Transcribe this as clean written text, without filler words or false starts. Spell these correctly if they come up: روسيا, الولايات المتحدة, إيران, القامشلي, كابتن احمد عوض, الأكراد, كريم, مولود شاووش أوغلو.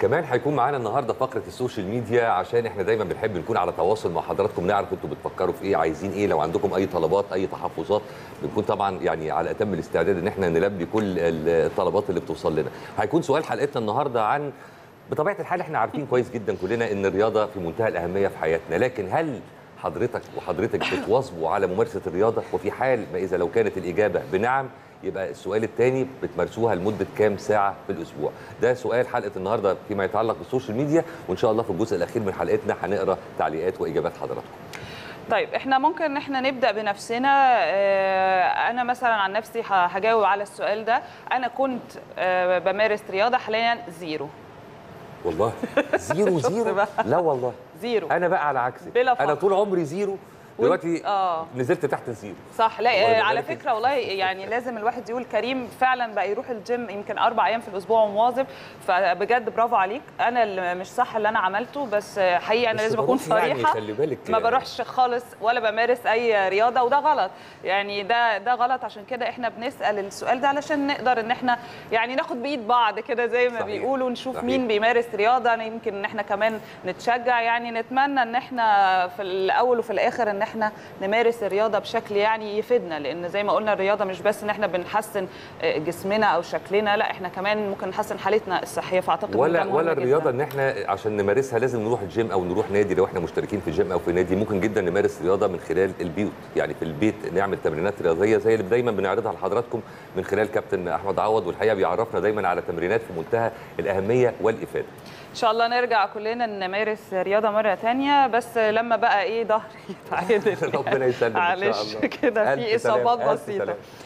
كمان هيكون معانا النهارده فقره السوشيال ميديا، عشان احنا دايما بنحب نكون على تواصل مع حضراتكم، نعرف انتوا بتفكروا في ايه، عايزين ايه، لو عندكم اي طلبات اي تحفظات بنكون طبعا يعني على اتم الاستعداد ان احنا نلبي كل الطلبات اللي بتوصل لنا. هيكون سؤال حلقتنا النهارده عن، بطبيعه الحال احنا عارفين كويس جدا كلنا ان الرياضه في منتهى الاهميه في حياتنا، لكن هل حضرتك بتواظبوا على ممارسه الرياضه؟ وفي حال ما اذا لو كانت الاجابه بنعم، يبقى السؤال الثاني بتمارسوها لمده كام ساعه في الاسبوع؟ ده سؤال حلقه النهارده فيما يتعلق بالسوشيال ميديا، وان شاء الله في الجزء الاخير من حلقتنا هنقرا تعليقات واجابات حضراتكم. طيب احنا ممكن احنا نبدا بنفسنا. انا مثلا عن نفسي هجاوب على السؤال ده. انا كنت بمارس رياضه، حاليا زيرو. والله زيرو زيرو؟ لا والله زيرو. انا بقى على عكسك، انا طول عمري زيرو، دلوقتي نزلت تحت الزيرو. صح. لا على فكره والله يعني لازم الواحد يقول كريم فعلا بقى يروح الجيم يمكن 4 ايام في الاسبوع ومواظب، فبجد برافو عليك. انا اللي مش صح اللي انا عملته، بس حقيقه انا لازم اكون صريحه، يعني ما بروحش خالص ولا بمارس اي رياضه، وده غلط يعني، ده غلط. عشان كده احنا بنسال السؤال ده علشان نقدر ان احنا يعني ناخد بايد بعض كده زي ما بيقولوا، نشوف مين بيمارس رياضه، يمكن ان احنا كمان نتشجع. يعني نتمنى ان احنا في الاول وفي الاخر ان احنا نمارس الرياضه بشكل يعني يفيدنا، لان زي ما قلنا الرياضه مش بس ان احنا بنحسن جسمنا او شكلنا، لا احنا كمان ممكن نحسن حالتنا الصحيه. فاعتقد ولا الرياضه ان احنا عشان نمارسها لازم نروح الجيم او نروح نادي، لو احنا مشتركين في جيم او في نادي ممكن جدا نمارس رياضه من خلال البيوت، يعني في البيت نعمل تمرينات رياضيه زي اللي دايما بنعرضها لحضراتكم من خلال كابتن احمد عوض، والحقيقه بيعرفنا دايما على تمرينات في منتهى الاهميه والافاده. ان شاء الله نرجع كلنا نمارس رياضه مره ثانيه، بس لما بقى ضهري يتعادل ربنا يسلمك ان شاء الله كده، في اصابات بسيطه.